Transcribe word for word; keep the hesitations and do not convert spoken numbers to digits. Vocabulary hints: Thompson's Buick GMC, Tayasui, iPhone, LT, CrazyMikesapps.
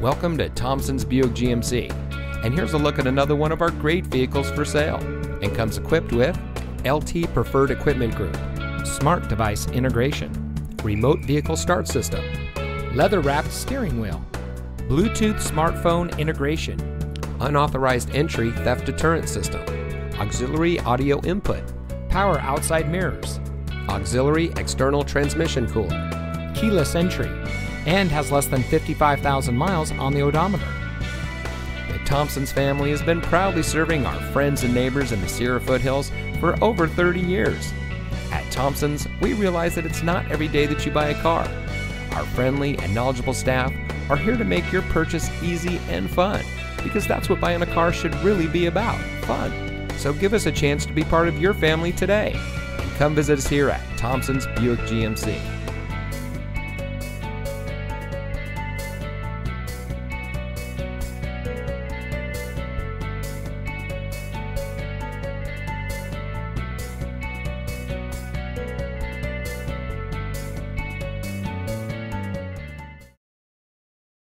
Welcome to Thompson's Buick G M C, and here's a look at another one of our great vehicles for sale, and comes equipped with L T Preferred Equipment Group, Smart Device Integration, Remote Vehicle Start System, Leather Wrapped Steering Wheel, Bluetooth Smartphone Integration, Unauthorized Entry Theft Deterrent System, Auxiliary Audio Input, Power Outside Mirrors, Auxiliary External Transmission Cooler, Keyless Entry, and has less than fifty-five thousand miles on the odometer. The Thompson's family has been proudly serving our friends and neighbors in the Sierra Foothills for over thirty years. At Thompson's, we realize that it's not every day that you buy a car. Our friendly and knowledgeable staff are here to make your purchase easy and fun, because that's what buying a car should really be about, fun. So give us a chance to be part of your family today, and come visit us here at Thompson's Buick G M C.